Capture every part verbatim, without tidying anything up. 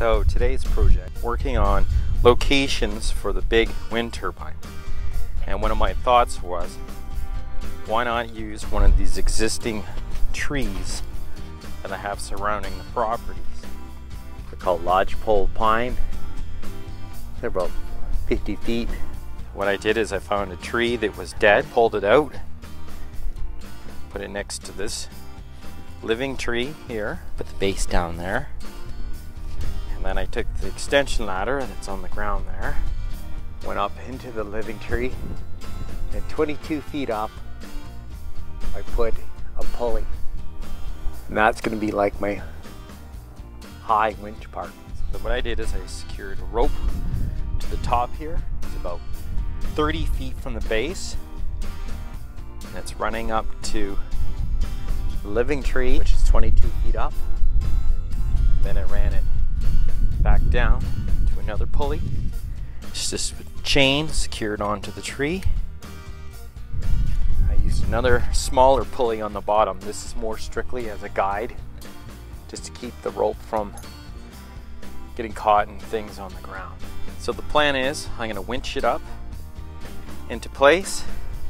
So today's project, working on locations for the big wind turbine. And one of my thoughts was, why not use one of these existing trees that I have surrounding the properties? They're called Lodgepole Pine. They're about fifty feet. What I did is I found a tree that was dead, pulled it out, put it next to this living tree here, put the base down there, and then I took the extension ladder that's on the ground there, went up into the living tree, and twenty-two feet up I put a pulley, and that's going to be like my high winch part. So what I did is I secured a rope to the top here. It's about thirty feet from the base, and it's running up to the living tree, which is twenty-two feet up. Then I ran it back down to another pulley. It's just a chain secured onto the tree. I used another smaller pulley on the bottom. This is more strictly as a guide, just to keep the rope from getting caught in things on the ground. So the plan is, I'm going to winch it up into place,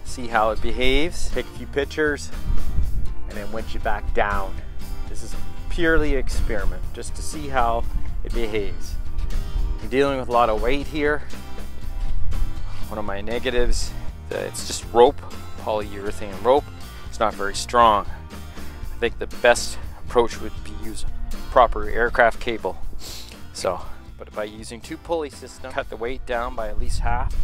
see how it behaves, take a few pictures, and then winch it back down. This is purely an experiment, just to see how it behaves. I'm dealing with a lot of weight here. One of my negatives, it's just rope, polyurethane rope. It's not very strong. I think the best approach would be use proper aircraft cable. So, but by using two pulley system, cut the weight down by at least half.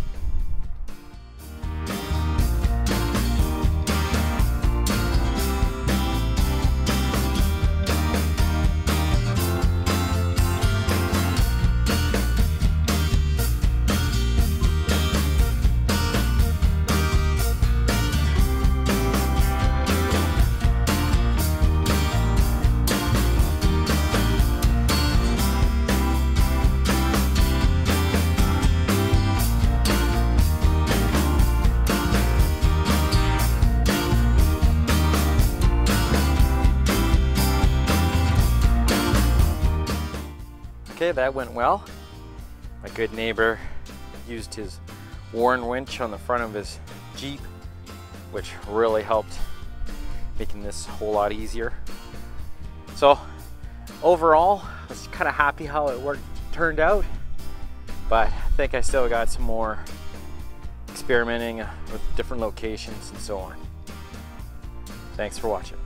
Okay, that went well. My good neighbor used his Warren winch on the front of his Jeep, which really helped making this a whole lot easier. So overall, I was kind of happy how it worked, turned out, but I think I still got some more experimenting with different locations and so on. Thanks for watching.